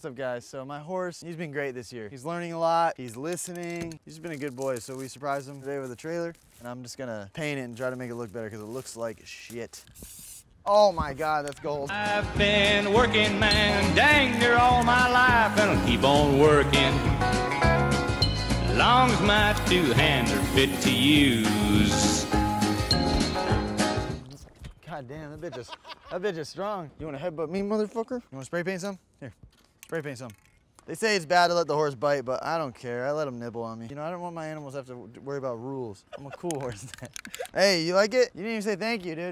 What's up, guys? So my horse, he's been great this year. He's learning a lot, he's listening. He's been a good boy, so we surprised him today with a trailer, and I'm just gonna paint it and try to make it look better because it looks like shit. Oh my God, that's gold. I've been working, man, dang near all my life, and I'll keep on working. Long as my two hands are fit to use. God damn, that bitch is strong. You wanna headbutt me, motherfucker? You wanna spray paint some? Here, spray paint some. They say it's bad to let the horse bite, but I don't care. I let him nibble on me. You know, I don't want my animals to have to worry about rules. I'm a cool horse. Hey, you like it? You didn't even say thank you, dude.